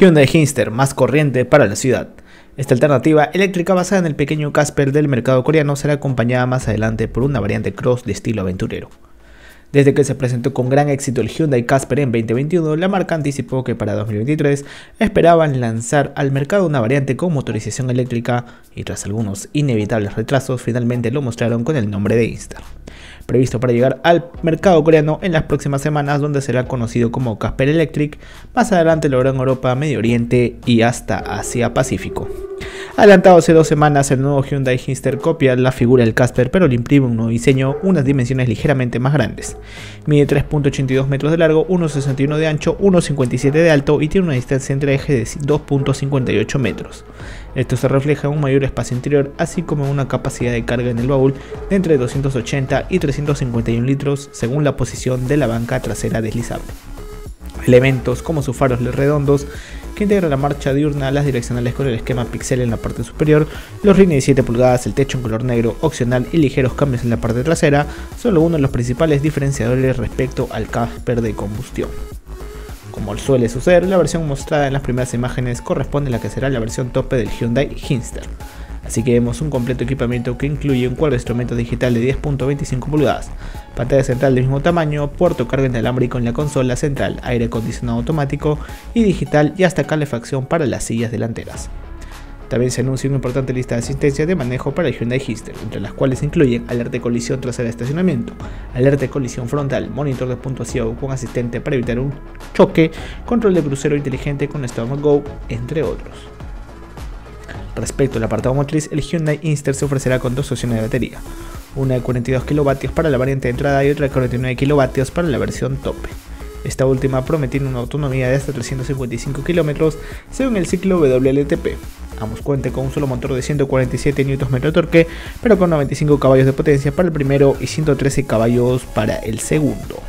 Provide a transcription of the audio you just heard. Hyundai Inster, más corriente para la ciudad. Esta alternativa eléctrica basada en el pequeño Casper del mercado coreano será acompañada más adelante por una variante cross de estilo aventurero. Desde que se presentó con gran éxito el Hyundai Casper en 2021, la marca anticipó que para 2023 esperaban lanzar al mercado una variante con motorización eléctrica y tras algunos inevitables retrasos, finalmente lo mostraron con el nombre de Inster. Previsto para llegar al mercado coreano en las próximas semanas, donde será conocido como Casper Electric, más adelante lo hará en Europa, Medio Oriente y hasta Asia Pacífico. Adelantado hace 2 semanas, el nuevo Hyundai Inster copia la figura del Casper, pero le imprime un nuevo diseño, unas dimensiones ligeramente más grandes. Mide 3.82 metros de largo, 1.61 de ancho, 1.57 de alto y tiene una distancia entre ejes de 2.58 metros. Esto se refleja en un mayor espacio interior, así como en una capacidad de carga en el baúl de entre 280 y 351 litros, según la posición de la banca trasera deslizable. Elementos como sus faros redondos que integran la marcha diurna, las direccionales con el esquema pixel en la parte superior, los rines de 7 pulgadas, el techo en color negro opcional y ligeros cambios en la parte trasera son uno de los principales diferenciadores respecto al Casper de combustión. Como suele suceder, la versión mostrada en las primeras imágenes corresponde a la que será la versión tope del Hyundai Inster. Así que vemos un completo equipamiento que incluye un cuadro de instrumentos digital de 10.25 pulgadas, pantalla central del mismo tamaño, puerto carga inalámbrico en la consola central, aire acondicionado automático y digital y hasta calefacción para las sillas delanteras. También se anuncia una importante lista de asistencias de manejo para el Hyundai Inster, entre las cuales incluyen alerta de colisión trasera de estacionamiento, alerta de colisión frontal, monitor de punto ciego con asistente para evitar un choque, control de crucero inteligente con Stop & Go, entre otros. Respecto al apartado motriz, el Hyundai Inster se ofrecerá con 2 opciones de batería, una de 42 kW para la variante de entrada y otra de 49 kW para la versión tope. Esta última prometiendo una autonomía de hasta 355 km según el ciclo WLTP. Ambos cuentan con un solo motor de 147 Nm de torque, pero con 95 caballos de potencia para el primero y 113 caballos para el segundo.